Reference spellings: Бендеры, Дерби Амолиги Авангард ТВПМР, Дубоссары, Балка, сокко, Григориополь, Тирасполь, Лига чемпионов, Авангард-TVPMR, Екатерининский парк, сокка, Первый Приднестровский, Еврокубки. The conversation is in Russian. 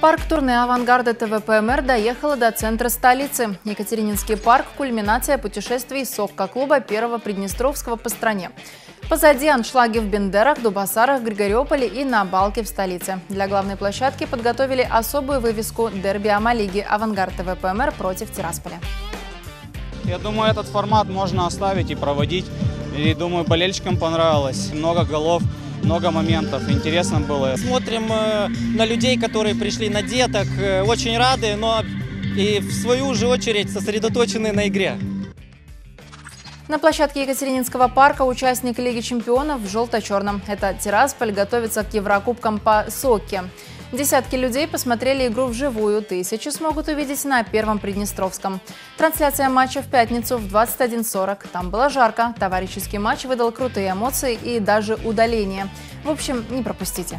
Парк-турне «Авангарда ТВПМР» доехала до центра столицы. Екатерининский парк – кульминация путешествий сокко-клуба Первого Приднестровского по стране. Позади аншлаги в Бендерах, Дубоссарах, Григориополе и на Балке в столице. Для главной площадки подготовили особую вывеску «Дерби Амолиги Авангард ТВПМР» против Тирасполя. Я думаю, этот формат можно оставить и проводить. И думаю, болельщикам понравилось. Много голов. Много моментов, интересно было. Смотрим на людей, которые пришли, на деток, очень рады, но и в свою же очередь сосредоточены на игре. На площадке Екатерининского парка участник Лиги чемпионов в желто-черном. Это Тирасполь готовится к Еврокубкам по сокке. Десятки людей посмотрели игру вживую, тысячи смогут увидеть на Первом Приднестровском. Трансляция матча в пятницу в 21:40. Там было жарко, товарищеский матч выдал крутые эмоции и даже удаление. В общем, не пропустите.